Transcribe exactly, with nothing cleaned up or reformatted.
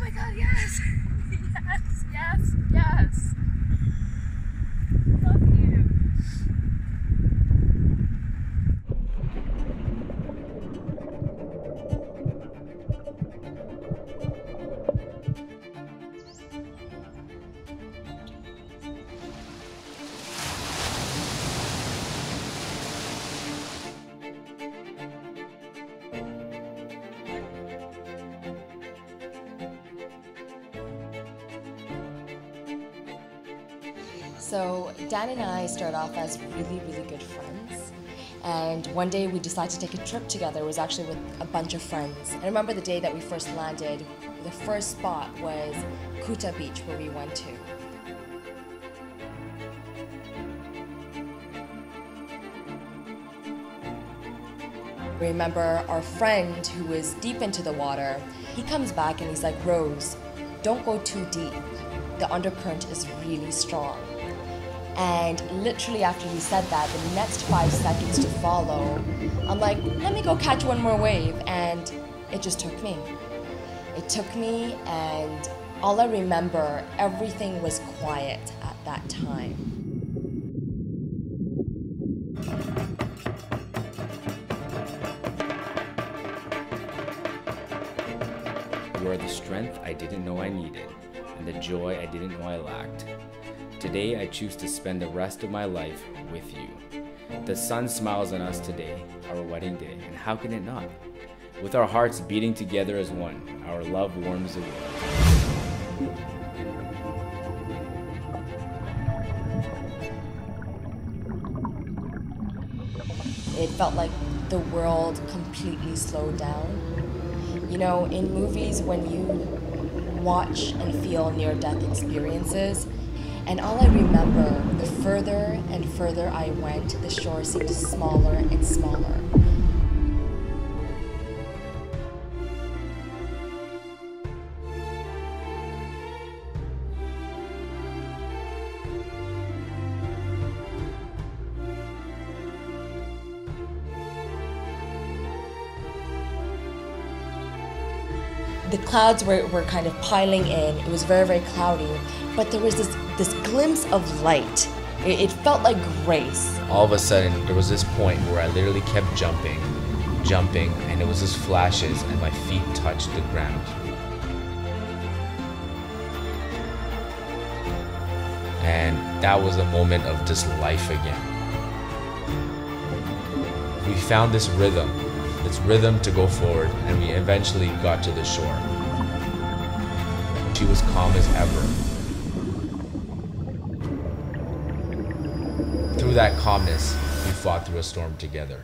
my god, yes! Yes, yes, yes! Love you! So Dan and I started off as really, really good friends, and one day we decided to take a trip together. It was actually with a bunch of friends. I remember the day that we first landed, the first spot was Kuta Beach where we went to. I remember our friend who was deep into the water, he comes back and he's like, "Rose, don't go too deep. The undercurrent is really strong." And literally after he said that, the next five seconds to follow, I'm like, let me go catch one more wave. And it just took me. It took me, and all I remember, everything was quiet at that time. You are the strength I didn't know I needed, and the joy I didn't know I lacked. Today I choose to spend the rest of my life with you. The sun smiles on us today, our wedding day, and how can it not? With our hearts beating together as one, our love warms the world. It felt like the world completely slowed down. You know, in movies when you watch and feel near-death experiences. And all I remember, the further and further I went, the shore seemed smaller and smaller. The clouds were, were kind of piling in. It was very, very cloudy, but there was this, this glimpse of light. It, it felt like grace. All of a sudden, there was this point where I literally kept jumping, jumping, and it was just flashes, and my feet touched the ground. And that was a moment of just life again. We found this rhythm. It's rhythm to go forward, and we eventually got to the shore. She was calm as ever. Through that calmness, we fought through a storm together.